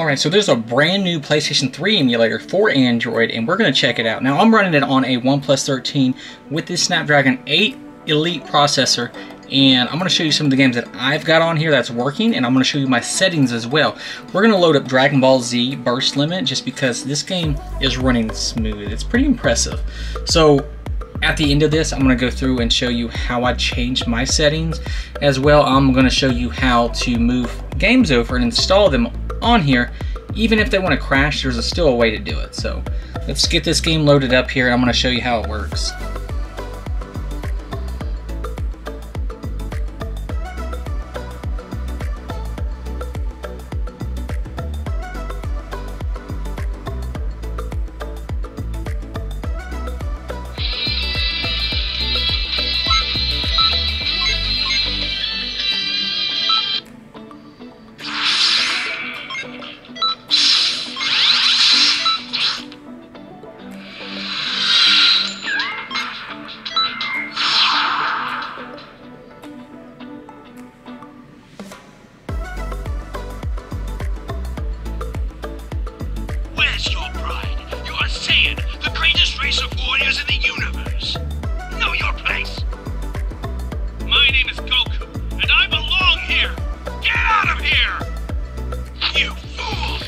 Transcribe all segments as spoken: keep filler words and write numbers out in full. Alright, so there's a brand new PlayStation three emulator for Android, and we're going to check it out. Now, I'm running it on a OnePlus thirteen with this Snapdragon eight Elite processor, and I'm going to show you some of the games that I've got on here that's working, and I'm going to show you my settings as well. We're going to load up Dragon Ball Z Burst Limit just because this game is running smooth. It's pretty impressive. So at the end of this, I'm going to go through and show you how I changed my settings. As well, I'm going to show you how to move games over and install them on here. Even if they want to crash, there's a, still a way to do it. So let's get this game loaded up here, and I'm going to show you how it works. The greatest race of warriors in the universe. Know your place. My name is Goku, and I belong here. Get out of here! You fools!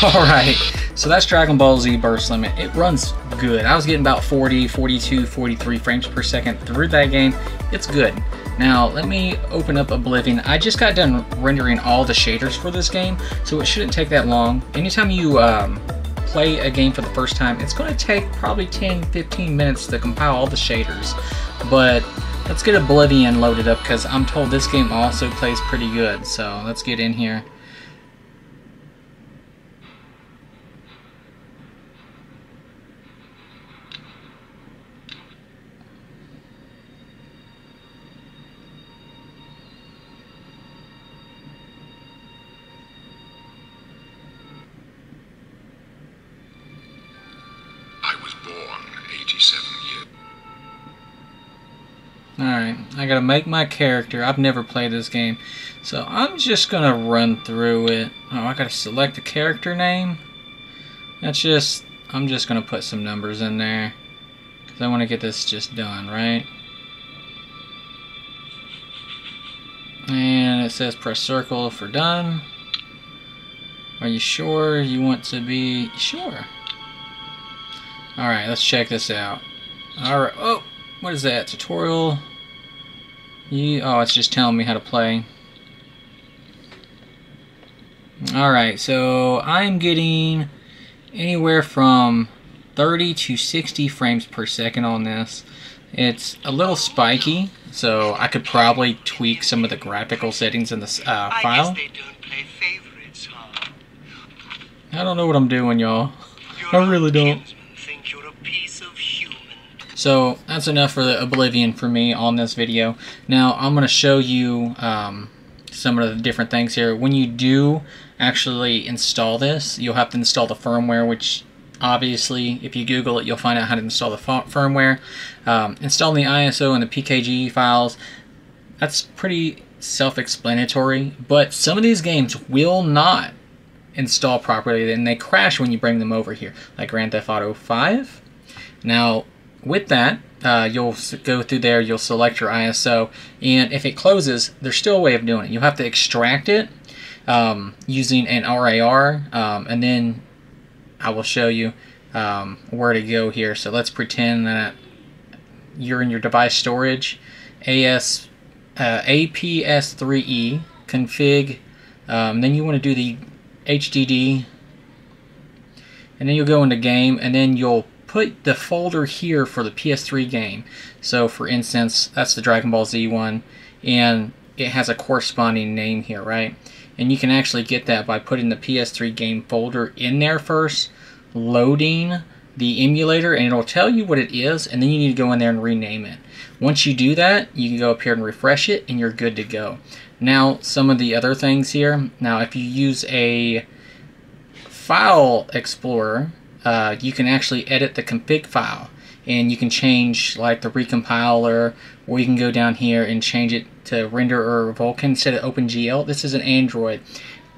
Alright, so that's Dragon Ball Z Burst Limit. It runs good. I was getting about forty, forty-two, forty-three frames per second through that game. It's good. Now, let me open up Oblivion. I just got done rendering all the shaders for this game, so it shouldn't take that long. Anytime you um, play a game for the first time, it's going to take probably ten, fifteen minutes to compile all the shaders. But let's get Oblivion loaded up, because I'm told this game also plays pretty good. So let's get in here. Alright, I gotta make my character. I've never played this game, so I'm just gonna run through it. Oh, I gotta select a character name. That's just, I'm just gonna put some numbers in there, because I want to get this just done, right? And it says press circle for done. Are you sure you want to be sure? Alright, let's check this out. Alright, oh, what is that? Tutorial? You, oh, it's just telling me how to play. Alright, so I'm getting anywhere from thirty to sixty frames per second on this. It's a little spiky, so I could probably tweak some of the graphical settings in this uh, file. I guess they don't play favorites, huh? I don't know what I'm doing, y'all. I really don't. So that's enough for the Oblivion for me on this video. Now I'm going to show you um, some of the different things here. When you do actually install this, you'll have to install the firmware, which obviously if you Google it, you'll find out how to install the firmware. Um, installing the I S O and the P K G files, that's pretty self-explanatory, but some of these games will not install properly and they crash when you bring them over here, like Grand Theft Auto five. Now, with that, uh, you'll go through there, you'll select your I S O, and if it closes, there's still a way of doing it. You'll have to extract it um, using an R A R, um, and then I will show you um, where to go here. So let's pretend that you're in your device storage, A P S three E, config, um, then you want to do the H D D, and then you'll go into game, and then you'll put the folder here for the P S three game. So for instance, that's the Dragon Ball Z one, and it has a corresponding name here, right? and you can actually get that by putting the P S three game folder in there first, loading the emulator, and it'll tell you what it is, and then you need to go in there and rename it. Once you do that, you can go up here and refresh it, and you're good to go. Now, some of the other things here. Now, if you use a file explorer, uh, you can actually edit the config file, and you can change like the recompiler, or you can go down here and change it to render or Vulkan instead of OpenGL. This is an Android.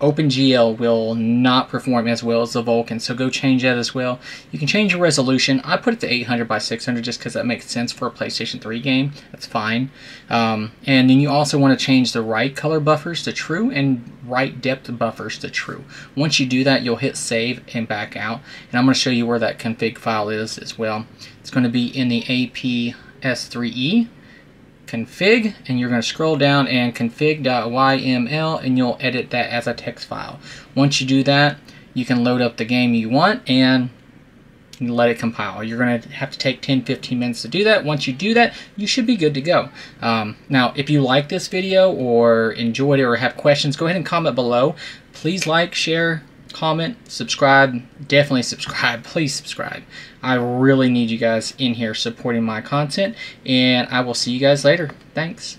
OpenGL will not perform as well as the Vulkan, so go change that as well. You can change your resolution. I put it to eight hundred by six hundred just because that makes sense for a PlayStation three game. That's fine. Um, and then you also want to change the right color buffers to true and right depth buffers to true. Once you do that, you'll hit save and back out. And I'm going to show you where that config file is as well. It's going to be in the A P S three E. config, and you're going to scroll down and config.yml, and you'll edit that as a text file. Once you do that, you can load up the game you want and let it compile. You're going to have to take ten to fifteen minutes to do that. Once you do that, you should be good to go. Um, now, if you like this video or enjoyed it or have questions, go ahead and comment below. Please like, share, comment, subscribe. Definitely subscribe. Please subscribe. I really need you guys in here supporting my content, and I will see you guys later. Thanks.